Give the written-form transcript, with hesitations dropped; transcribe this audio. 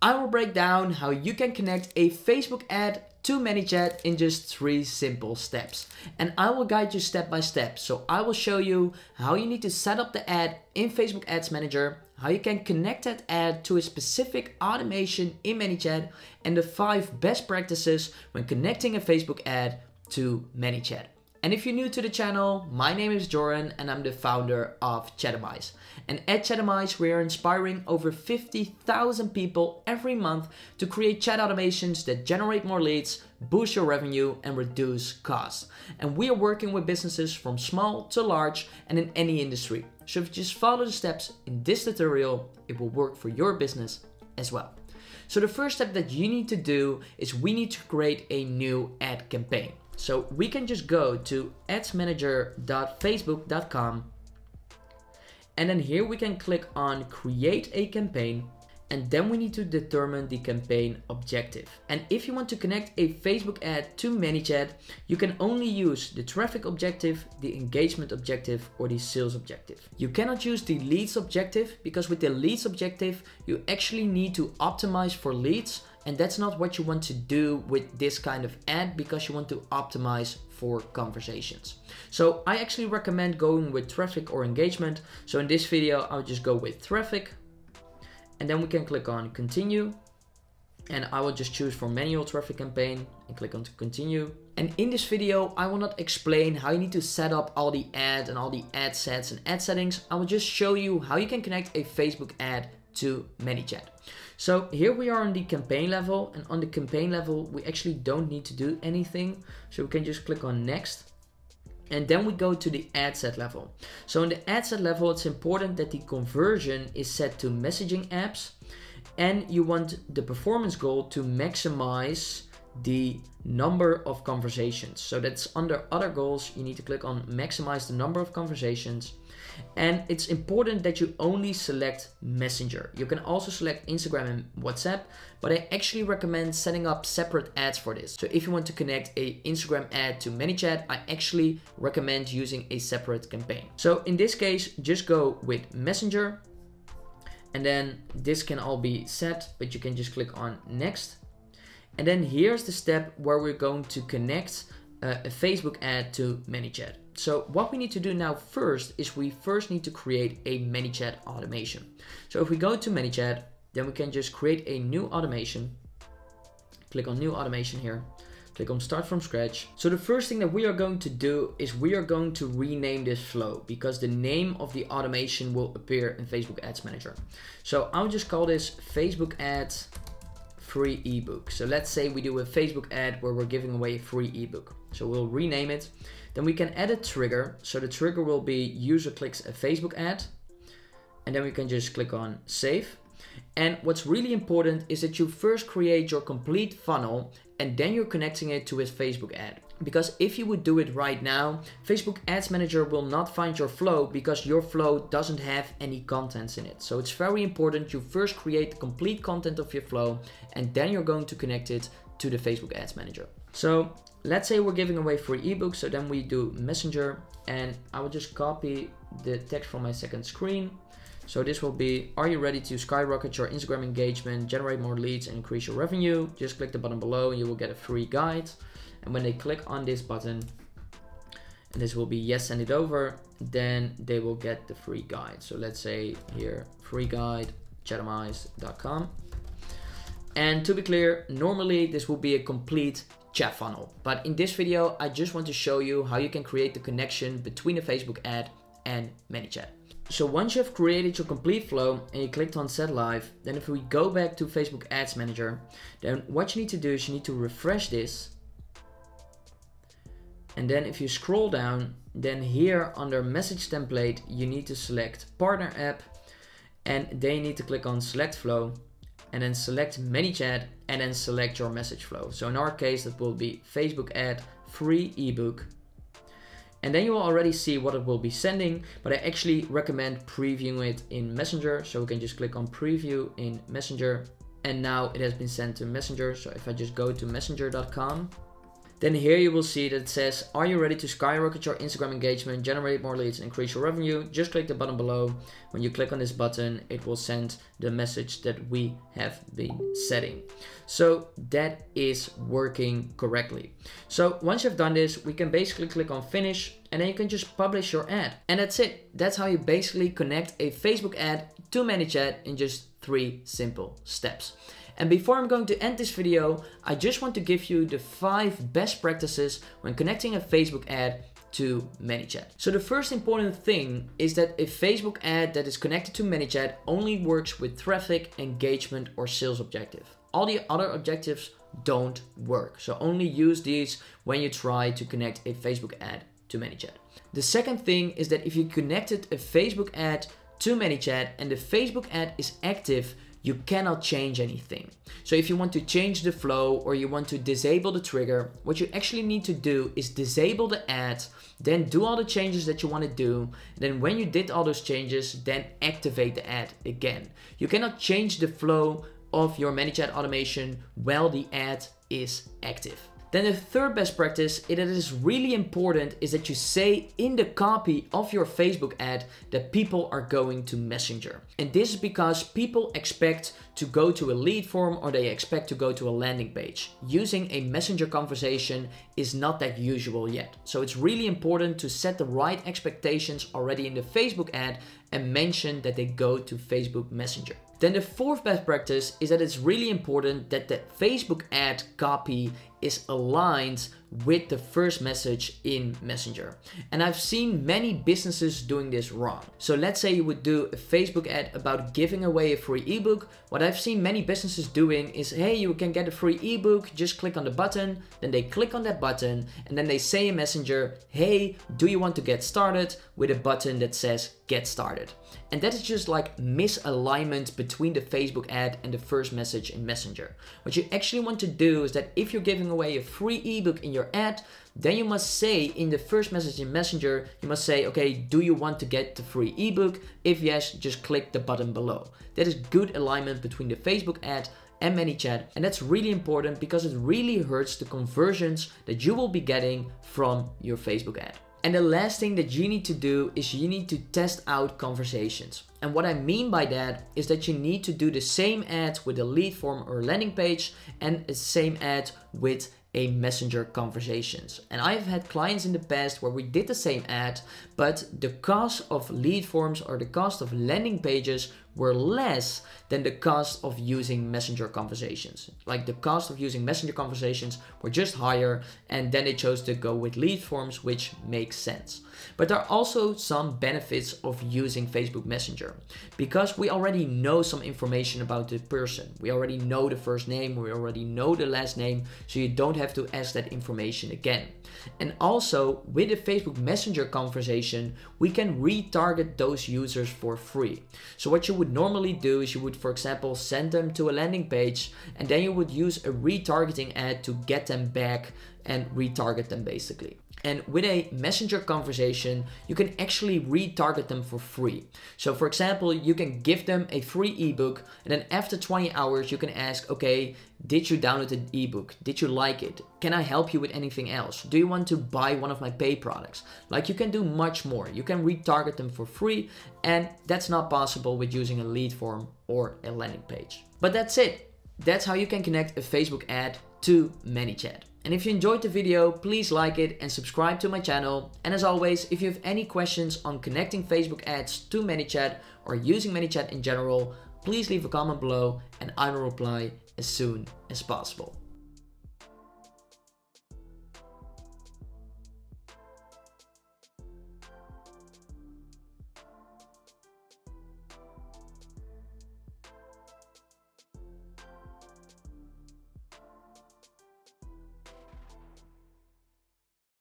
I will break down how you can connect a Facebook ad to ManyChat in just 3 simple steps. And I will guide you step by step. So I will show you how you need to set up the ad in Facebook Ads Manager, how you can connect that ad to a specific automation in ManyChat, and the 5 best practices when connecting a Facebook ad to ManyChat. And if you're new to the channel, my name is Joren and I'm the founder of Chatimize. And at Chatimize, we are inspiring over 50,000 people every month to create chat automations that generate more leads, boost your revenue and reduce costs. And we are working with businesses from small to large and in any industry. So if you just follow the steps in this tutorial, it will work for your business as well. So the first step that you need to do is we need to create a new ad campaign. So we can just go to adsmanager.facebook.com and then here we can click on create a campaign, and then we need to determine the campaign objective. And if you want to connect a Facebook ad to ManyChat, you can only use the traffic objective, the engagement objective or the sales objective. You cannot use the leads objective because with the leads objective, you actually need to optimize for leads. And that's not what you want to do with this kind of ad because you want to optimize for conversations. So I actually recommend going with traffic or engagement. So in this video, I'll just go with traffic and then we can click on continue. And I will just choose for manual traffic campaign and click on to continue. And in this video, I will not explain how you need to set up all the ads and all the ad sets and ad settings. I will just show you how you can connect a Facebook ad to ManyChat. So here we are on the campaign level, and on the campaign level we actually don't need to do anything, so we can just click on next and then we go to the ad set level. So in the ad set level, it's important that the conversion is set to messaging apps and you want the performance goal to maximize the number of conversations. So that's under other goals, you need to click on maximize the number of conversations. And it's important that you only select Messenger. You can also select Instagram and WhatsApp, but I actually recommend setting up separate ads for this. So if you want to connect a Instagram ad to ManyChat, I actually recommend using a separate campaign. So in this case, just go with Messenger. And then this can all be set, but you can just click on next. And then here's the step where we're going to connect a Facebook ad to ManyChat. So what we need to do now first is we first need to create a ManyChat automation. So if we go to ManyChat, then we can just create a new automation. Click on new automation here. Click on start from scratch. So the first thing that we are going to do is we are going to rename this flow because the name of the automation will appear in Facebook Ads Manager. So I'll just call this Facebook Ads free ebook. So let's say we do a Facebook ad where we're giving away a free ebook. So we'll rename it. Then we can add a trigger. So the trigger will be user clicks a Facebook ad. And then we can just click on save. And what's really important is that you first create your complete funnel and then you're connecting it to a Facebook ad. Because if you would do it right now, Facebook Ads Manager will not find your flow because your flow doesn't have any contents in it. So it's very important you first create the complete content of your flow and then you're going to connect it to the Facebook Ads Manager. So let's say we're giving away free ebooks. So then we do Messenger and I will just copy the text from my second screen. So this will be, are you ready to skyrocket your Instagram engagement, generate more leads and increase your revenue? Just click the button below and you will get a free guide. And when they click on this button, and this will be yes, send it over, then they will get the free guide. So let's say here, free guide, chatimize.com. And to be clear, normally this will be a complete chat funnel. But in this video, I just want to show you how you can create the connection between a Facebook ad and ManyChat. So once you have created your complete flow and you clicked on set live, then if we go back to Facebook Ads Manager, then what you need to do is you need to refresh this. And then if you scroll down, then here under message template, you need to select partner app and then you need to click on select flow and then select ManyChat and then select your message flow. So in our case, that will be Facebook ad free ebook. And then you will already see what it will be sending, but I actually recommend previewing it in Messenger. So we can just click on preview in Messenger and now it has been sent to Messenger. So if I just go to messenger.com, then here you will see that it says, are you ready to skyrocket your Instagram engagement, generate more leads, and increase your revenue? Just click the button below. When you click on this button, it will send the message that we have been setting. So that is working correctly. So once you've done this, we can basically click on finish, and then you can just publish your ad. And that's it. That's how you basically connect a Facebook ad to ManyChat in just 3 simple steps. And before I'm going to end this video, I just want to give you the 5 best practices when connecting a Facebook ad to ManyChat. So the first important thing is that a Facebook ad that is connected to ManyChat only works with traffic, engagement, or sales objective. All the other objectives don't work. So only use these when you try to connect a Facebook ad to ManyChat. The second thing is that if you connected a Facebook ad to ManyChat and the Facebook ad is active, you cannot change anything. So if you want to change the flow or you want to disable the trigger, what you actually need to do is disable the ad, then do all the changes that you want to do. And then when you did all those changes, then activate the ad again. You cannot change the flow of your ManyChat automation while the ad is active. Then the third best practice that is really important is that you say in the copy of your Facebook ad that people are going to Messenger. And this is because people expect to go to a lead form or they expect to go to a landing page. Using a Messenger conversation is not that usual yet. So it's really important to set the right expectations already in the Facebook ad and mention that they go to Facebook Messenger. Then the fourth best practice is that it's really important that the Facebook ad copy is aligned with the first message in Messenger. And I've seen many businesses doing this wrong. So let's say you would do a Facebook ad about giving away a free ebook. What I've seen many businesses doing is, hey, you can get a free ebook, just click on the button. Then they click on that button and then they say in Messenger, hey, do you want to get started? With a button that says get started. And that is just like misalignment between the Facebook ad and the first message in Messenger. What you actually want to do is that if you're giving away a free ebook in your ad, then you must say in the first message in Messenger, you must say, okay, do you want to get the free ebook? If yes, just click the button below. That is good alignment between the Facebook ad and ManyChat, and that's really important because it really hurts the conversions that you will be getting from your Facebook ad. And the last thing that you need to do is you need to test out conversations. And what I mean by that is that you need to do the same ad with a lead form or landing page and the same ad with a Messenger conversations. And I've had clients in the past where we did the same ad, but the cost of lead forms or the cost of landing pages were less than the cost of using Messenger conversations. Like the cost of using Messenger conversations were just higher, and then they chose to go with lead forms, which makes sense. But there are also some benefits of using Facebook Messenger because we already know some information about the person. We already know the first name, we already know the last name, so you don't have to ask that information again. And also with the Facebook Messenger conversation, we can retarget those users for free. So what you would normally do is you would, for example, send them to a landing page and then you would use a retargeting ad to get them back and retarget them basically. And with a Messenger conversation, you can actually retarget them for free. So for example, you can give them a free ebook and then after 20 hours, you can ask, okay, did you download the ebook? Did you like it? Can I help you with anything else? Do you want to buy one of my paid products? Like you can do much more. You can retarget them for free, and that's not possible with using a lead form or a landing page. But that's it. That's how you can connect a Facebook ad to ManyChat. And if you enjoyed the video, please like it and subscribe to my channel. And as always, if you have any questions on connecting Facebook ads to ManyChat or using ManyChat in general, please leave a comment below and I will reply as soon as possible.